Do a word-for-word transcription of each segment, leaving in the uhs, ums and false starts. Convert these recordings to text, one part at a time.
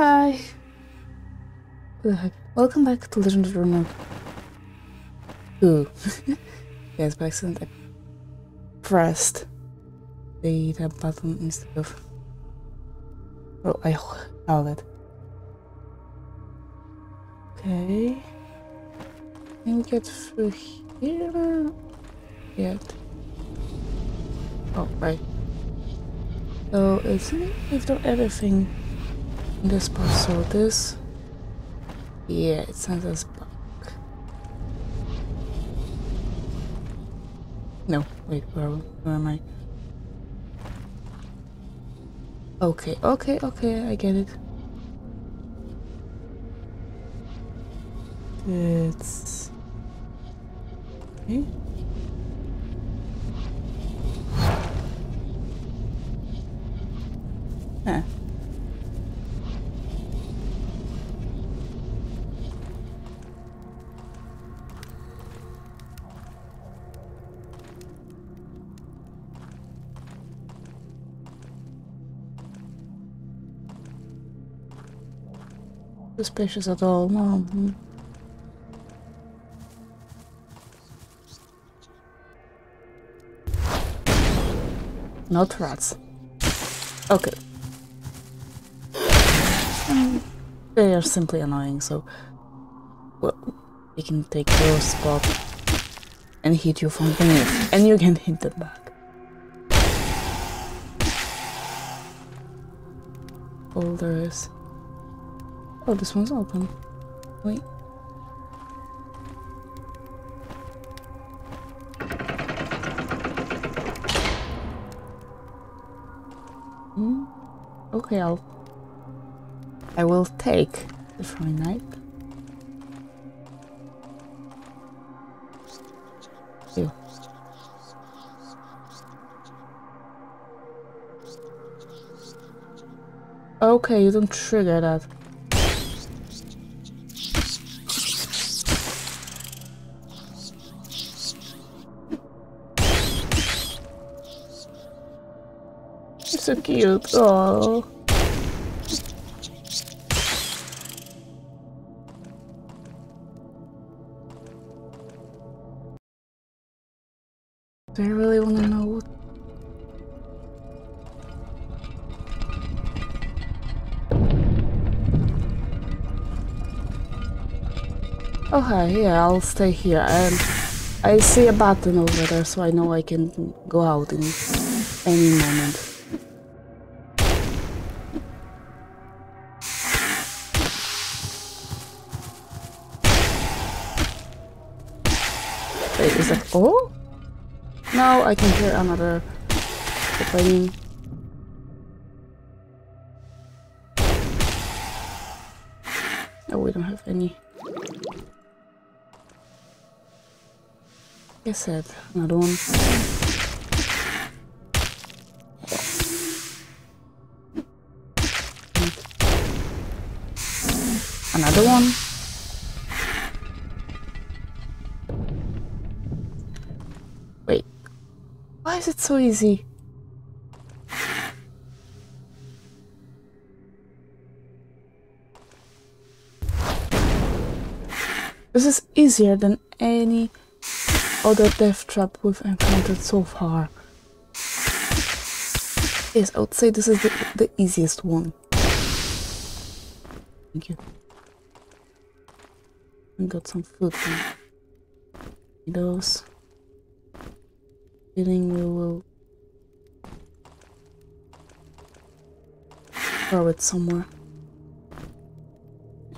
Hi. Ugh. Welcome back to Legend of Runeterra. Ooh. Yes, by accident I pressed the tab button instead of... Well, I held it. Okay. Can we get through here? Yet. Oh, right. So, it seems we've done everything in this part, so this... Yeah, it sends us back. No, wait, where, where am I? Okay, okay, okay, I get it. It's... Okay. Huh. Suspicious at all, no. Not rats. Okay. Um, they are simply annoying, so... Well, they can take your spot and hit you from beneath, and you can hit them back. Boulders. Oh, this one's open. Wait. Hmm. Okay, I'll... I will take the throwing knife. Ew. Okay, you don't trigger that. So cute. Oh. Do I really want to know what? Oh hi, yeah, I'll stay here. I I see a button over there, so I know I can go out in any moment. Wait, is that all? Now I can hear another opening. Oh, we don't have any. Like I said, another one. Another one. Why is it so easy? This is easier than any other death trap we've encountered so far. Yes, I would say this is the, the easiest one. Thank you. I got some food from those. We will throw it somewhere.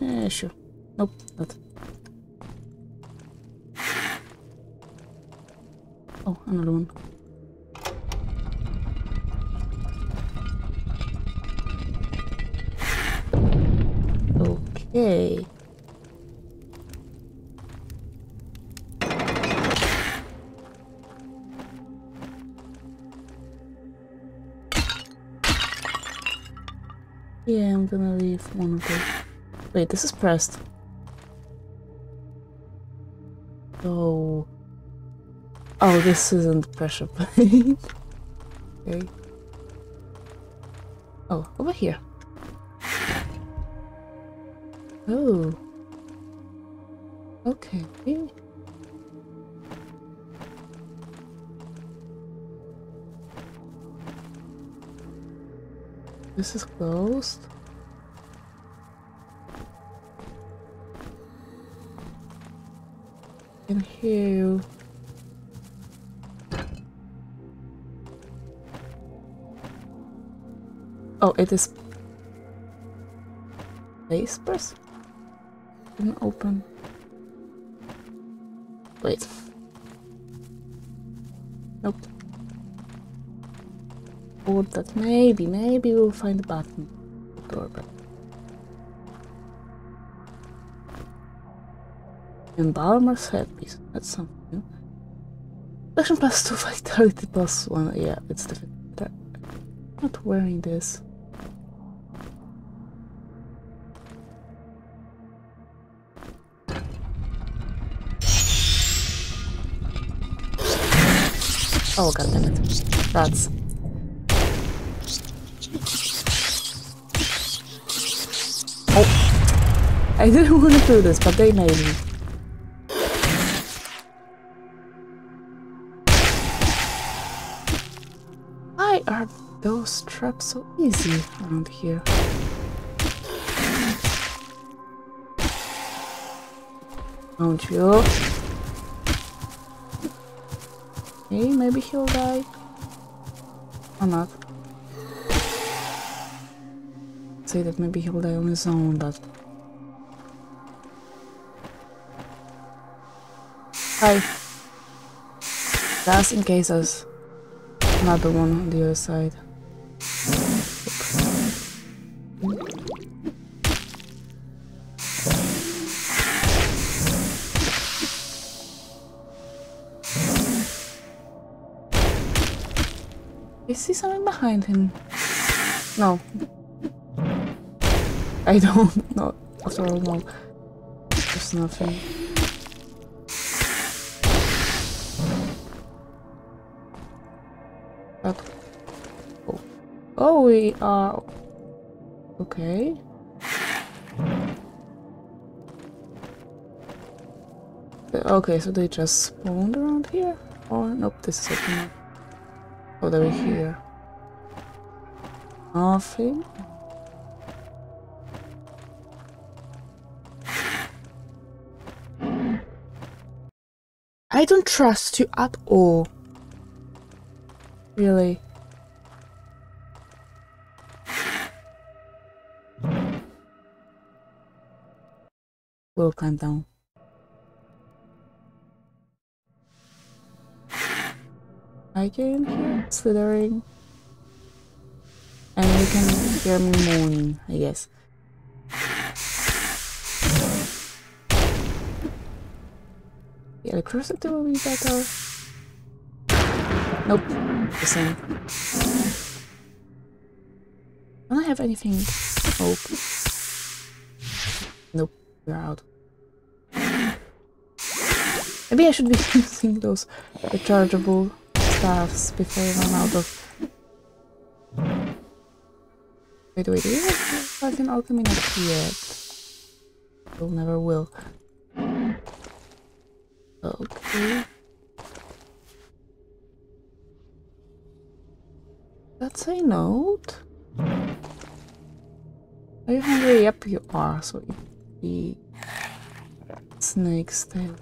Eh, sure. Nope, not. Oh, another one. Okay. Yeah, I'm gonna leave one of those. Wait, this is pressed. Oh. Oh, this isn't pressure plate. Okay. Oh, over here. Oh. Okay. This is closed. I can hear you. Oh, it is place press? Didn't open. Wait. Nope. Oh, that maybe, maybe we'll find a button. Door button. Embalmer's headpiece. That's something new. Fashion plus two, vitality plus one. Yeah, it's the that. I'm not wearing this. Oh god damn it. That's oh. I didn't want to do this, but they made me. Why are those traps so easy around here? Don't you? Hey, maybe he'll die. Or not. I'd say that maybe he'll die on his own, but... Hi. Just in case there's another one on the other side. I see something behind him. No. I don't know. After all, no. There's nothing. But, oh. Oh, we are... Okay. Okay, so they just spawned around here? Or, nope, this is open up. What are we here? Nothing. I don't trust you at all. Really. We'll climb down. I can hear slithering, and you can hear me moaning, I guess. The electricity will be better. Nope, the same. Don't I have anything open? Nope, we're out. Maybe I should be using those rechargeable stuffs before I run out of... Wait, wait, do you have fucking alchemy? Not yet. Will never will. Okay. That's a note. Are you hungry? Yep, you are. So it would be snake's tail.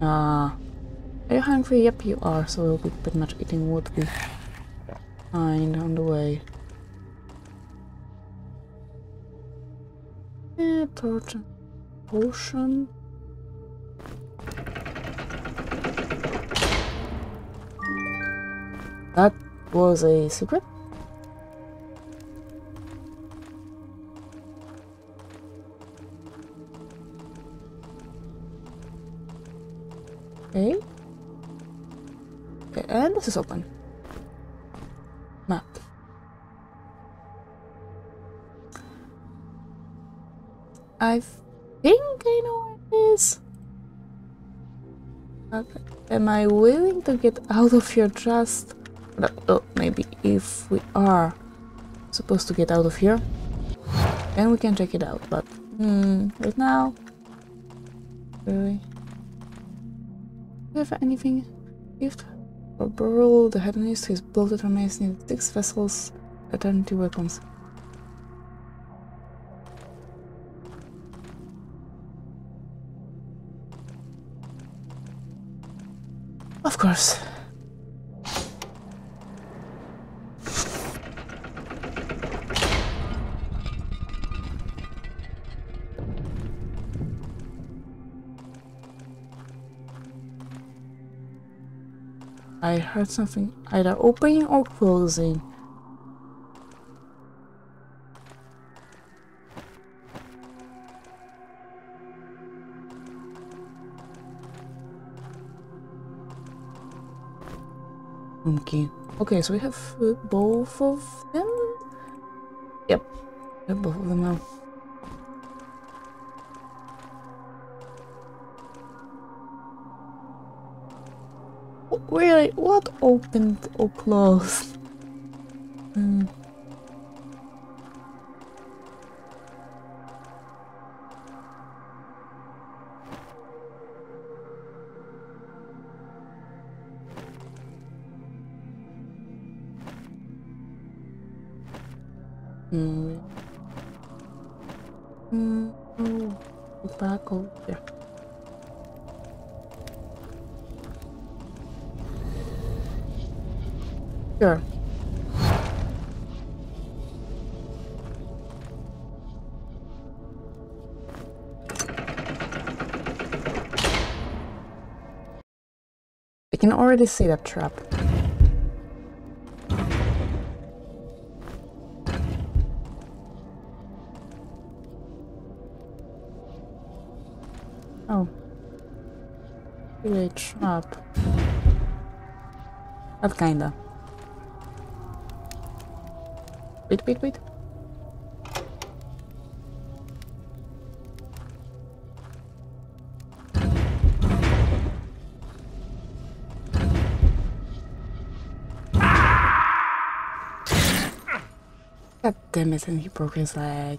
Ah, uh, are you hungry? Yep, you are, so we'll be pretty much eating what we find on the way. Eh, torch and potion. That was a secret? Okay. Okay, and this is open. Map. I think I know where it is. But am I willing to get out of your trust? No, oh, maybe if we are supposed to get out of here, then we can check it out. But hmm, right now, really, do we have anything? Gift for Burl the Hedonist, his bloated remains need six vessels, eternity weapons. Of course. I heard something either opening or closing. Okay. Okay, so we have uh, both of them? Yep, we have both of them now. Oh, really? What opened or closed? Hmm. Hmm. Hmm. Oh, look back over there. Sure. I can already see that trap. Up. That kinda. Wait, wait, wait. God damn it, and he broke his leg.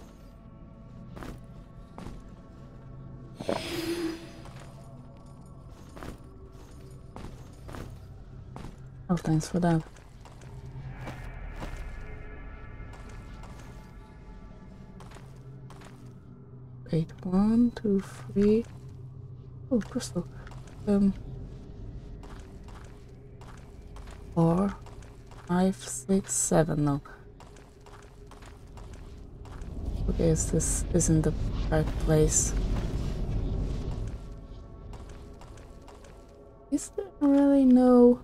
Oh, thanks for that. Wait, one, two, three. Oh, crystal. Um, four, five, six, seven. No. Okay, so this isn't the right place. Is there really no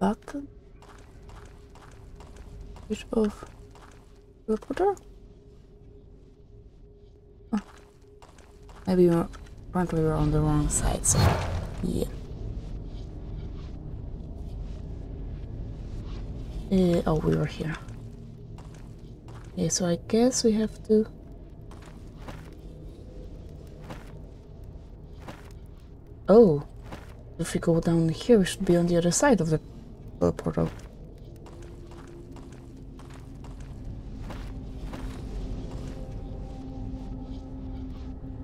button? Which of the teleporter? Huh. Maybe we're, apparently we're on the wrong side, so yeah. Uh, oh, we were here. Okay, so I guess we have to oh, if we go down here, we should be on the other side of the portal.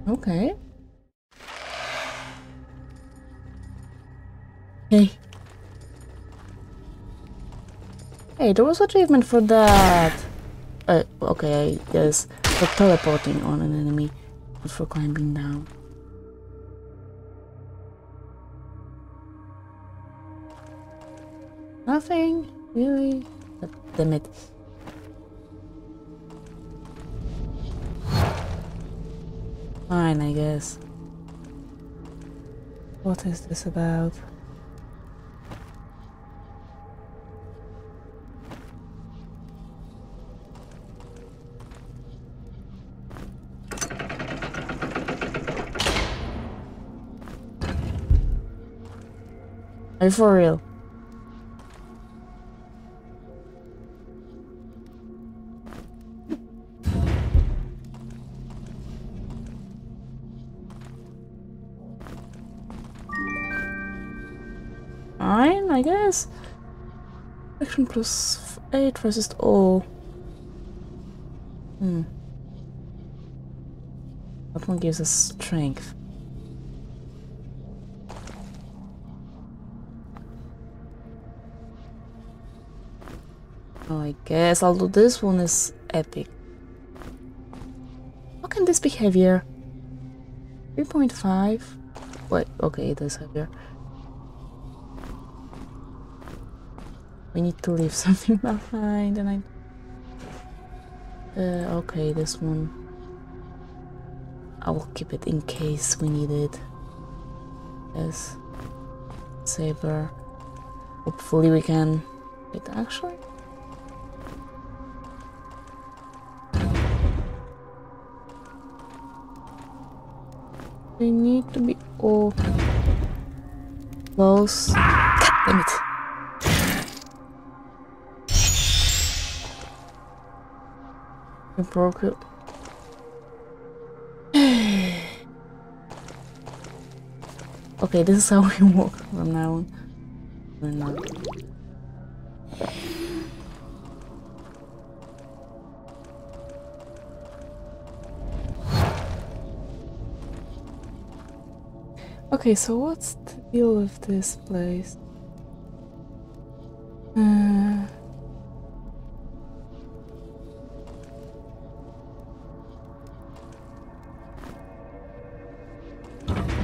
Okay. Hey. Hey, there was a treatment for that. Uh, okay, I guess for teleporting on an enemy, not for climbing down. Nothing, really? God damn it. Fine, I guess. What is this about? Are you for real? fine, I guess. Action plus eight, resist all. Hmm. That one gives us strength. I guess, although this one is epic. How can this be heavier? three point five? Wait, okay, it is heavier. We need to leave something behind and I... Uh, okay, this one. I will keep it in case we need it. Yes. Saber. Hopefully we can... Wait, actually... We need to be all close. God damn it. We broke it. Okay, this is how we walk from now on. We're not. Okay, so what's the deal with this place? Uh,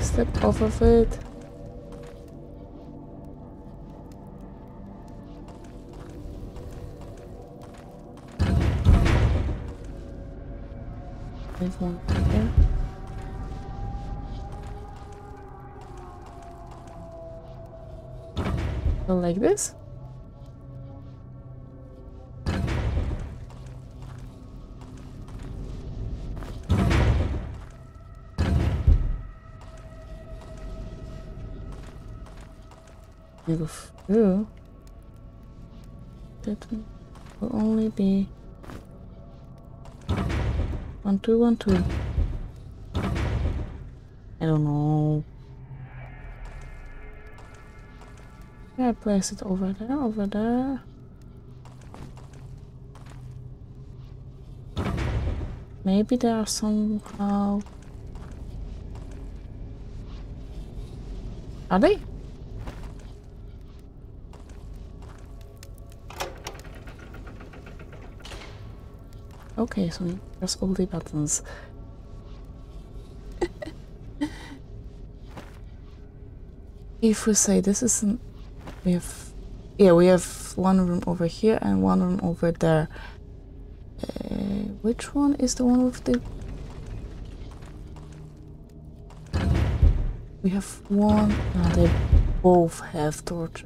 step off of it. There's one there. Like this? You go through. That one will only be one, two, one, two. I don't know. I place it over there, over there. Maybe there are somehow. Are they? Okay, so there's all the buttons. If we say this is an... We have, yeah, we have one room over here and one room over there. Uh, which one is the one with the... We have one... No, they both have torch.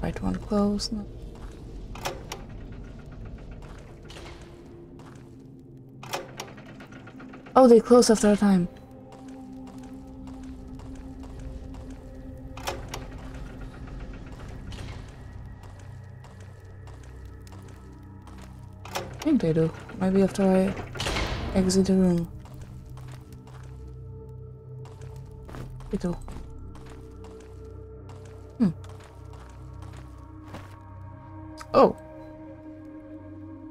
Right one close now. Oh, they close after a time. I think they do. Maybe after I exit the room. They do. Hmm. Oh.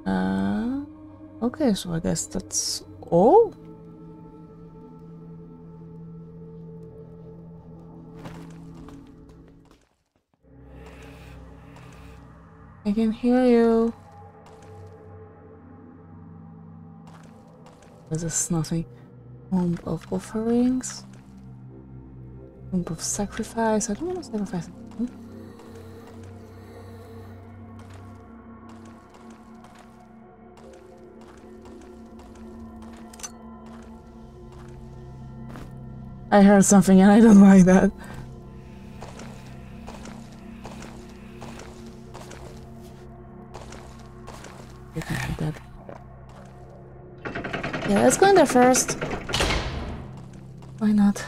Uh, okay, so I guess that's all? I can hear you. This is nothing. Womb of offerings. Womb of sacrifice. I don't want to sacrifice anything. I heard something and I don't like that. Yeah, let's go in there first. Why not?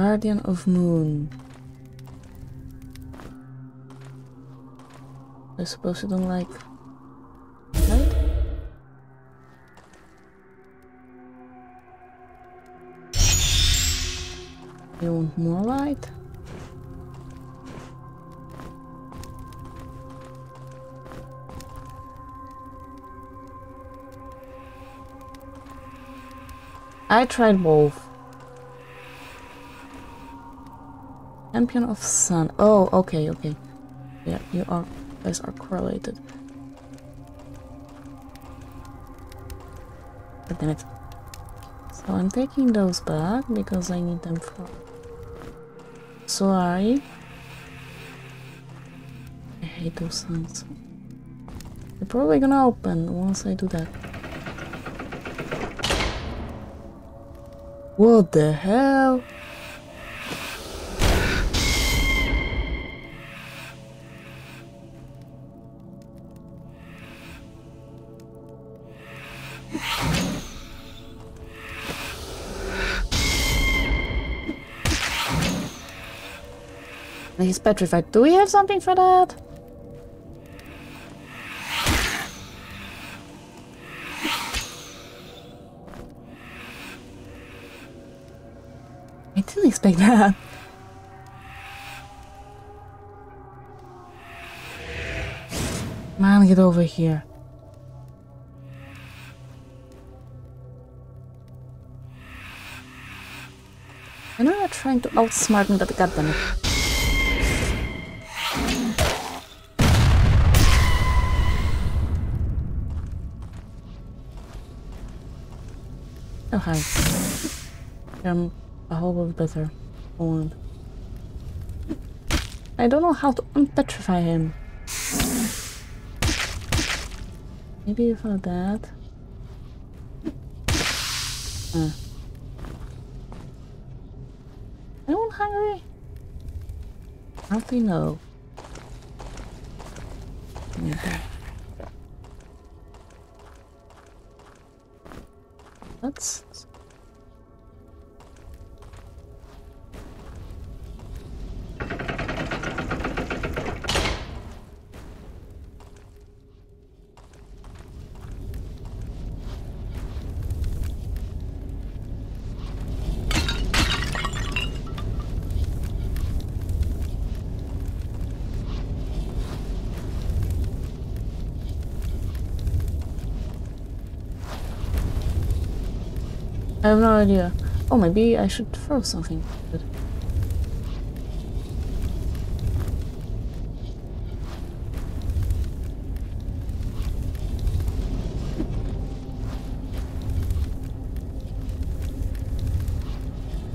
Guardian of Moon. I suppose you don't like light? You want more light? I tried both. Champion of Sun. Oh, okay, okay. Yeah, you are. Guys are correlated. But damn it. So I'm taking those back because I need them for. Sorry. I hate those sounds. They're probably gonna open once I do that. What the hell? He's petrified. Do we have something for that? I didn't expect that. Man, get over here. I know you're trying to outsmart me, but goddamn it. Oh hi. I'm a whole lot better. Hold on. I don't know how to unpetrify him. Maybe without that. Ah. Anyone hungry? Hardly know. Yeah. That's I have no idea. Oh, maybe I should throw something. Good.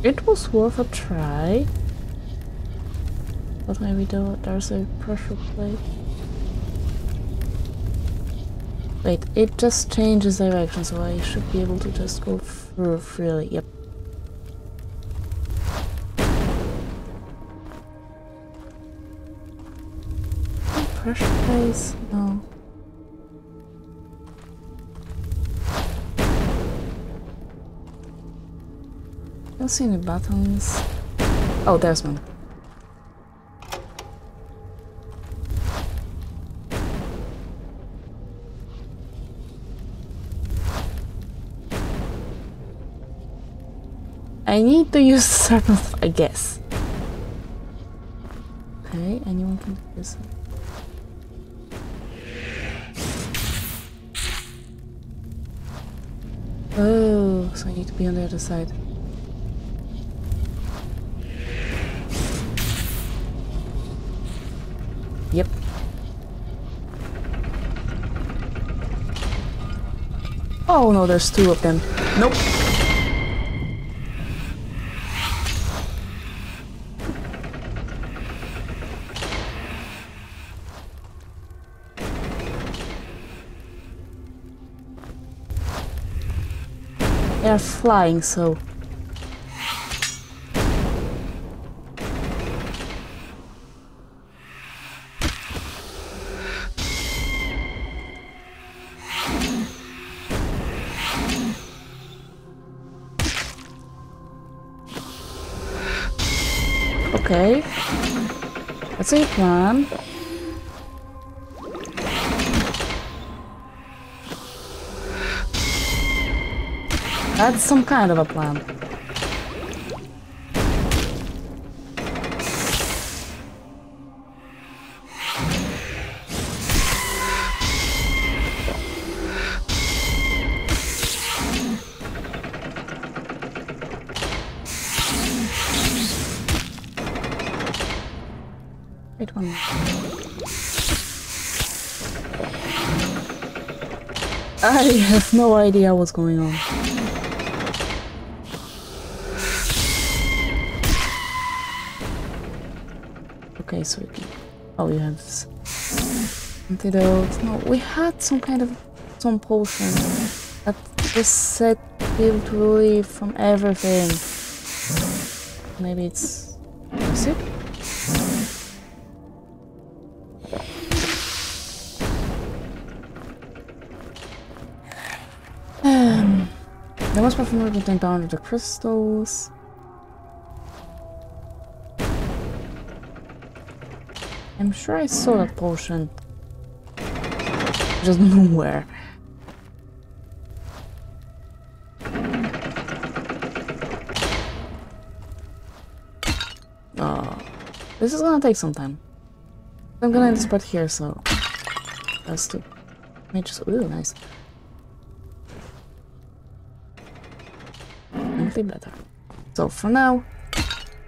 It was worth a try. But maybe though there's a pressure plate. Wait, it just changes direction, so I should be able to just go through freely. Yep. Pressure place? No. I don't see any buttons. Oh, there's one. I need to use certain stuff, I guess. Okay, anyone can do this. Oh, so I need to be on the other side. Yep. Oh no, there's two of them. Nope. They're flying, so Okay. That's a plan. That's some kind of a plan. Wait one minute. I have no idea what's going on. Okay, so we can... Oh, we have this antidote. No, we had some kind of... some potion that just set people to relieve from everything. Maybe it's... Is it? Um, there was my familiar with encounter the crystals. I'm sure I saw that potion. Just nowhere. Oh, this is gonna take some time. I'm gonna end this part here, so that's too. I just ooh, nice. Nothing better. So for now,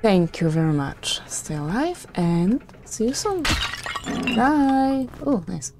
thank you very much. Stay alive and see you soon. Bye. Oh, nice.